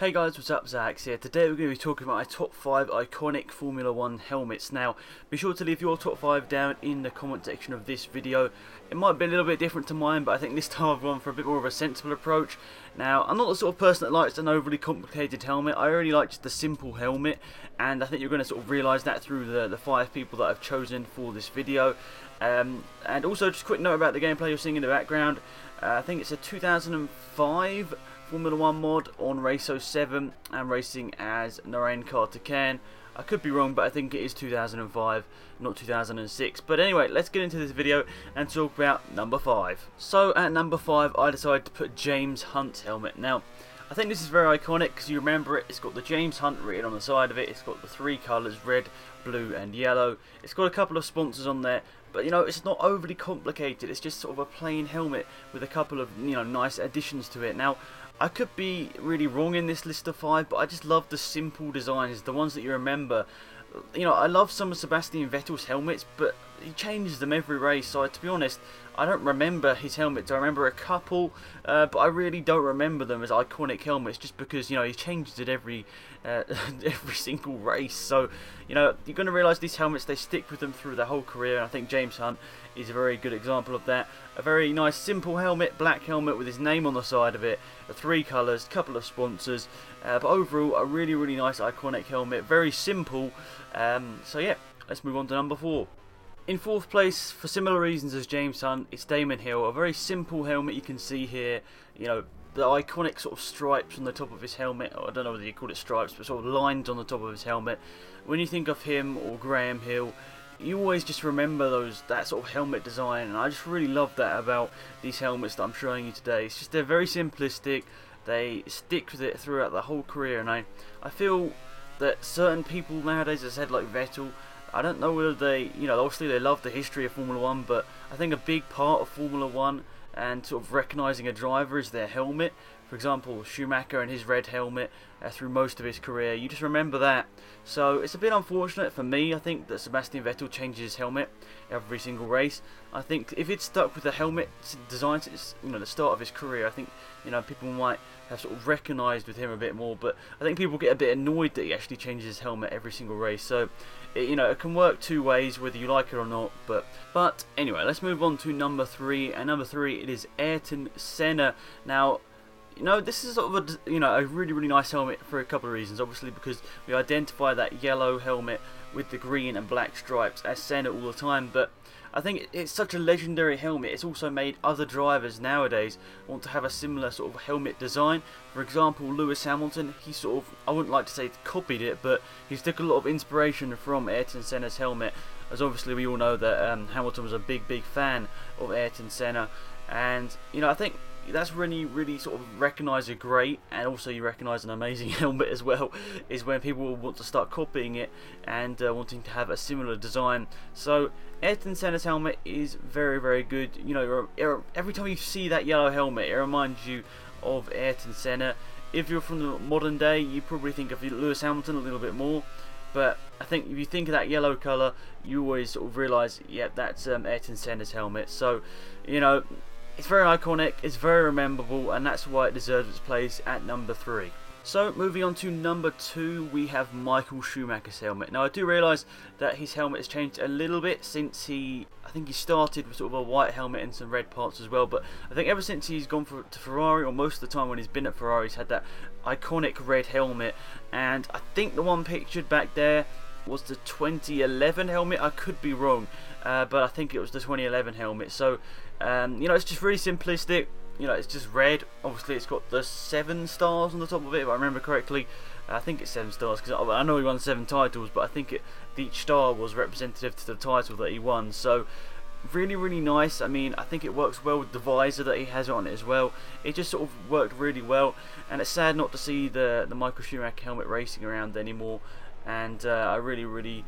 Hey guys, what's up? Zax here. Today we're going to be talking about my top 5 iconic Formula 1 helmets. Now, be sure to leave your top 5 down in the comment section of this video. It might be a little bit different to mine, but I think this time I've gone for a bit more of a sensible approach. Now, I'm not the sort of person that likes an overly complicated helmet. I really like just the simple helmet, and I think you're going to sort of realise that through the 5 people that I've chosen for this video. And also, just a quick note about the gameplay you're seeing in the background. I think it's a 2005 Formula 1 mod on Race 07 and racing as Narain Karthikeyan. I could be wrong, but I think it is 2005, not 2006. But anyway, let's get into this video and talk about number 5. So at number 5, I decided to put James Hunt's helmet. Now, I think this is very iconic because you remember it. It's got the James Hunt written on the side of it. It's got the 3 colours, red, blue and yellow. It's got a couple of sponsors on there. But, you know, it's not overly complicated. It's just sort of a plain helmet with a couple of, you know, nice additions to it. Now, I could be really wrong in this list of 5, but I just love the simple designs, the ones that you remember. You know, I love some of Sebastian Vettel's helmets, but he changes them every race, so to be honest, I don't remember his helmets. I remember a couple, but I really don't remember them as iconic helmets just because, you know, he changes it every single race. So, you know, you're going to realise these helmets, they stick with them through their whole career, and I think James Hunt is a very good example of that. A very nice, simple helmet, black helmet with his name on the side of it, 3 colours, couple of sponsors, but overall, a really, really nice, iconic helmet, very simple. So yeah, let's move on to number 4. In 4th place, for similar reasons as James Hunt, it's Damon Hill. A very simple helmet you can see here, you know, the iconic sort of stripes on the top of his helmet. I don't know whether you call it stripes, but sort of lines on the top of his helmet. When you think of him or Graham Hill, you always just remember that sort of helmet design, and I just really love that about these helmets that I'm showing you today. It's just they're very simplistic, they stick with it throughout the whole career, and I feel that certain people nowadays, as I said, like Vettel, I don't know whether they, you know, obviously they love the history of Formula 1, but I think a big part of Formula 1 and sort of recognising a driver is their helmet. For example, Schumacher and his red helmet through most of his career, you just remember that. So it's a bit unfortunate for me, I think, that Sebastian Vettel changes his helmet every single race. I think if it's stuck with the helmet design since, you know, the start of his career, I think, you know, people might have sort of recognised with him a bit more. But I think people get a bit annoyed that he actually changes his helmet every single race. So it, you know, it can work two ways whether you like it or not. But anyway, let's move on to number 3. And number 3, it is Ayrton Senna. Now, you know, this is sort of a, you know, a really, really nice helmet for a couple of reasons. Obviously, because we identify that yellow helmet with the green and black stripes as Senna all the time. But I think it's such a legendary helmet. It's also made other drivers nowadays want to have a similar sort of helmet design. For example, Lewis Hamilton, he sort of, I wouldn't like to say copied it, but he took a lot of inspiration from Ayrton Senna's helmet. As obviously we all know that Hamilton was a big, big fan of Ayrton Senna. And, you know, I think that's when you really sort of recognise a great, and also you recognise an amazing helmet as well, is when people will want to start copying it and wanting to have a similar design. So Ayrton Senna's helmet is very, very good. You know, every time you see that yellow helmet, it reminds you of Ayrton Senna. If you're from the modern day, you probably think of Lewis Hamilton a little bit more, but I think if you think of that yellow colour, you always sort of realise, yeah, that's Ayrton Senna's helmet. So, you know, it's very iconic, it's very rememberable, and that's why it deserves its place at number 3. So, moving on to number 2, we have Michael Schumacher's helmet. Now, I do realise that his helmet has changed a little bit since I think he started with sort of a white helmet and some red parts as well, but I think ever since he's gone to Ferrari, or most of the time when he's been at Ferrari, he's had that iconic red helmet, and I think the one pictured back there was the 2011 helmet. I could be wrong, but I think it was the 2011 helmet. So, you know, it's just really simplistic. You know, it's just red. Obviously, it's got the 7 stars on the top of it, if I remember correctly. I think it's 7 stars, because I know he won 7 titles, but I think each star was representative to the title that he won. So, really, really nice. I mean, I think it works well with the visor that he has on it as well. It just sort of worked really well, and it's sad not to see the Michael Schumacher helmet racing around anymore. And I really, really,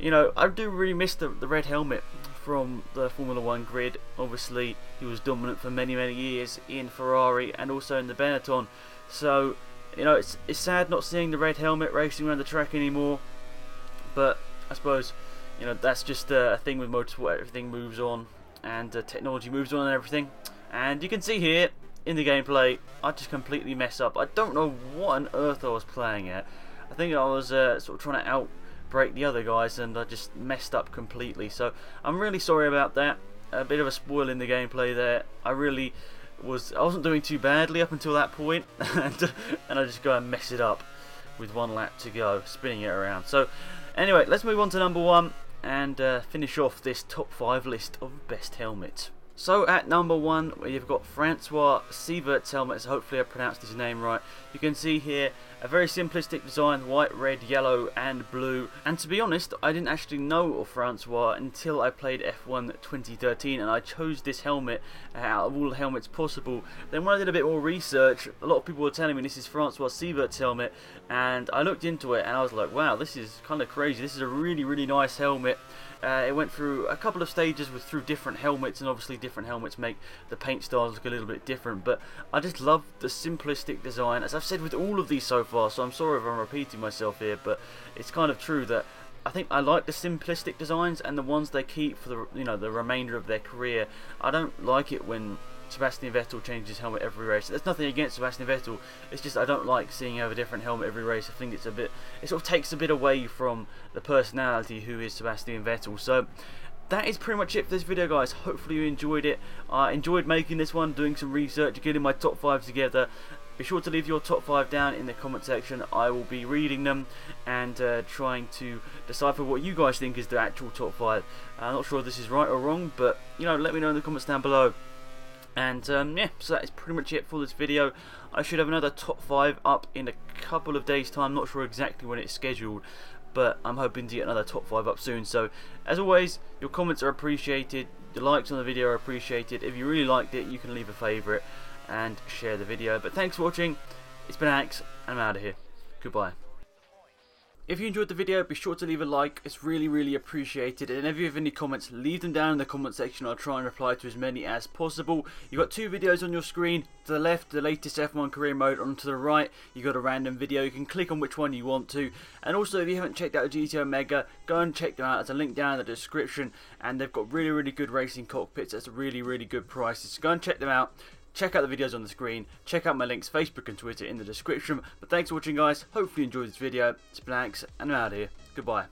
you know, I do really miss the red helmet from the Formula 1 grid. Obviously, he was dominant for many, many years in Ferrari and also in the Benetton. So, you know, it's sad not seeing the red helmet racing around the track anymore. But I suppose, you know, that's just a thing with motorsport. Everything moves on, and technology moves on and everything. And you can see here, in the gameplay, I just completely mess up. I don't know what on earth I was playing at. I think I was sort of trying to outbreak the other guys, and I just messed up completely. So I'm really sorry about that. A bit of a spoil in the gameplay there. I wasn't doing too badly up until that point, and I just go and mess it up with one lap to go, spinning it around. So anyway, let's move on to number one and finish off this top 5 list of best helmets. So at number one, you've got Francois Cevert's helmet. So hopefully I pronounced his name right. You can see here a very simplistic design, white, red, yellow and blue. And to be honest, I didn't actually know of Francois until I played F1 2013 and I chose this helmet out of all the helmets possible. Then when I did a bit more research, a lot of people were telling me this is Francois Cevert's helmet, and I looked into it and I was like, wow, this is kind of crazy. This is a really, really nice helmet. It went through a couple of stages through different helmets, and obviously different helmets make the paint styles look a little bit different, but I just love the simplistic design, as I've said with all of these so far, so I'm sorry if I'm repeating myself here, but it's kind of true that I think I like the simplistic designs and the ones they keep for the, you know, the remainder of their career. I don't like it when Sebastian Vettel changes his helmet every race. There's nothing against Sebastian Vettel, it's just I don't like seeing him have a different helmet every race. I think it's a bit, it sort of takes a bit away from the personality who is Sebastian Vettel. So that is pretty much it for this video, guys. Hopefully you enjoyed it. I enjoyed making this one, doing some research, getting my top 5 together. Be sure to leave your top 5 down in the comment section. I will be reading them and trying to decipher what you guys think is the actual top 5. I'm not sure if this is right or wrong, but you know, let me know in the comments down below. And yeah, so that is pretty much it for this video. I should have another top 5 up in a couple of days time, not sure exactly when it's scheduled, but I'm hoping to get another top 5 up soon. So as always, your comments are appreciated, the likes on the video are appreciated. If you really liked it, you can leave a favourite and share the video. But thanks for watching, it's been Alex and I'm out of here, goodbye. If you enjoyed the video, be sure to leave a like, it's really, really appreciated. And if you have any comments, leave them down in the comment section. I'll try and reply to as many as possible. You've got 2 videos on your screen. To the left, the latest F1 career mode, on to the right, you've got a random video. You can click on which one you want to. And also, if you haven't checked out GT Omega, go and check them out. There's a link down in the description. And they've got really, really good racing cockpits at really, really good prices. So go and check them out. Check out the videos on the screen, check out my links, Facebook and Twitter in the description. But thanks for watching, guys, hopefully you enjoyed this video. It's Alex and I'm out of here, goodbye.